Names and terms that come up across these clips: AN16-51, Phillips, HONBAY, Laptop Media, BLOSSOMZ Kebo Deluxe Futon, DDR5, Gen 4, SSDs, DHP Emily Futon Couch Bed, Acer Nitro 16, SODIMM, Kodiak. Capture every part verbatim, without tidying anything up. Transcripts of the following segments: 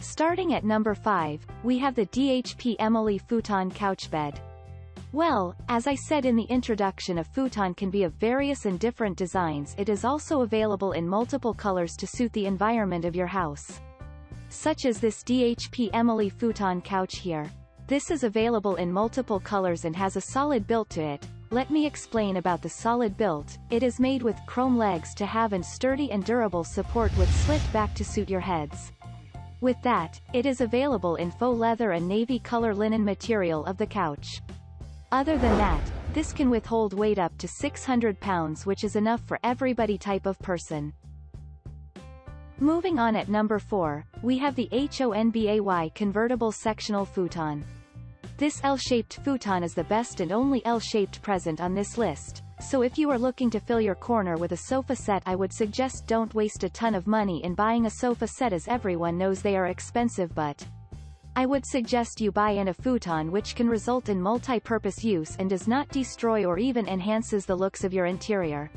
Starting at number five, we have the D H P Emily Futon Couch Bed. Well, as I said in the introduction, a futon can be of various and different designs. It is also available in multiple colors to suit the environment of your house. Such as this D H P Emily Futon couch here. This is available in multiple colors and has a solid build to it. Let me explain about the solid build. It is made with chrome legs to have a sturdy and durable support with slit back to suit your heads. With that, it is available in faux leather and navy color linen material of the couch. Other than that, this can withhold weight up to six hundred pounds, which is enough for everybody type of person. Moving on at number four, we have the HONBAY Convertible Sectional Futon. This L-shaped futon is the best and only L-shaped present on this list. So if you are looking to fill your corner with a sofa set, I would suggest don't waste a ton of money in buying a sofa set, as everyone knows they are expensive, but I would suggest you buy in a futon which can result in multi-purpose use and does not destroy or even enhances the looks of your interior.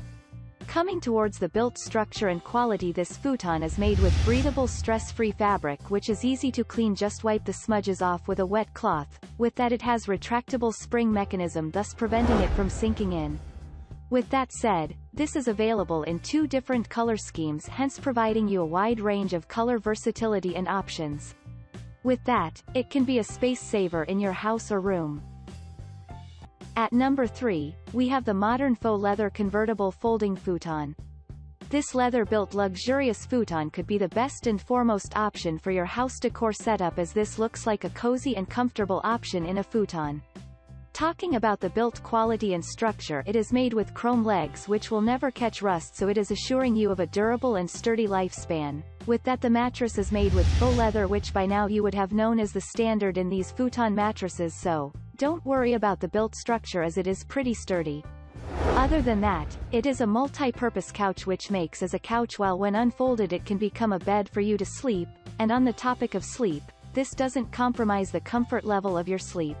Coming towards the built structure and quality, this futon is made with breathable stress-free fabric which is easy to clean, just wipe the smudges off with a wet cloth. With that, it has retractable spring mechanism, thus preventing it from sinking in. With that said, this is available in two different color schemes, hence providing you a wide range of color versatility and options. With that, it can be a space saver in your house or room. At number three, we have the modern faux leather convertible folding futon. This leather-built luxurious futon could be the best and foremost option for your house decor setup, as this looks like a cozy and comfortable option in a futon. Talking about the built quality and structure, it is made with chrome legs which will never catch rust, so it is assuring you of a durable and sturdy lifespan. With that, the mattress is made with faux leather, which by now you would have known as the standard in these futon mattresses, so don't worry about the built structure as it is pretty sturdy. Other than that, it is a multi-purpose couch which makes as a couch, while when unfolded it can become a bed for you to sleep. And on the topic of sleep, this doesn't compromise the comfort level of your sleep.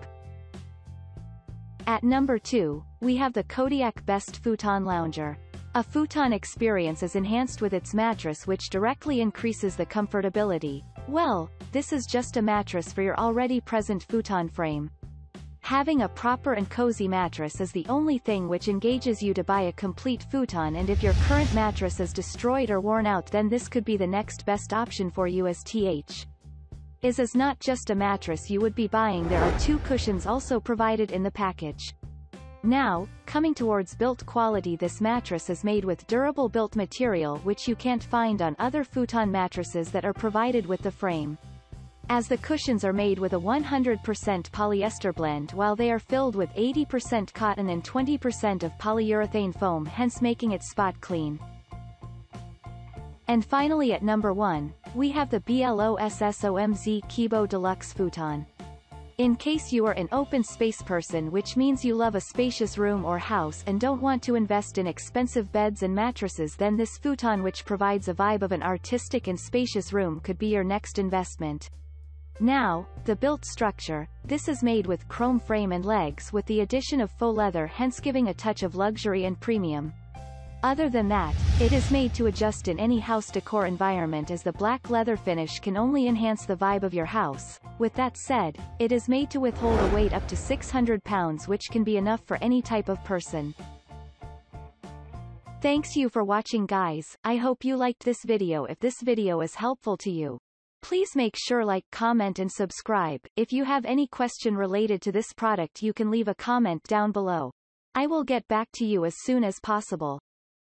At number two, we have the Kodiak Best Futon Lounger. A futon experience is enhanced with its mattress, which directly increases the comfortability. Well, this is just a mattress for your already present futon frame. Having a proper and cozy mattress is the only thing which engages you to buy a complete futon, and if your current mattress is destroyed or worn out, then this could be the next best option for you, as T H Is is not just a mattress you would be buying. There are two cushions also provided in the package. Now, coming towards built quality, this mattress is made with durable built material which you can't find on other futon mattresses that are provided with the frame. As the cushions are made with a one hundred percent polyester blend, while they are filled with eighty percent cotton and twenty percent of polyurethane foam, hence making it spot clean. And finally at number one, we have the BLOSSOMZ Kebo Deluxe Futon. In case you are an open space person, which means you love a spacious room or house and don't want to invest in expensive beds and mattresses, then this futon, which provides a vibe of an artistic and spacious room, could be your next investment. Now, the built structure, this is made with chrome frame and legs with the addition of faux leather, hence giving a touch of luxury and premium. Other than that, it is made to adjust in any house decor environment, as the black leather finish can only enhance the vibe of your house. With that said, it is made to withhold a weight up to six hundred pounds, which can be enough for any type of person. Thanks you for watching guys, I hope you liked this video. If this video is helpful to you, please make sure like, comment and subscribe. If you have any question related to this product, you can leave a comment down below. I will get back to you as soon as possible.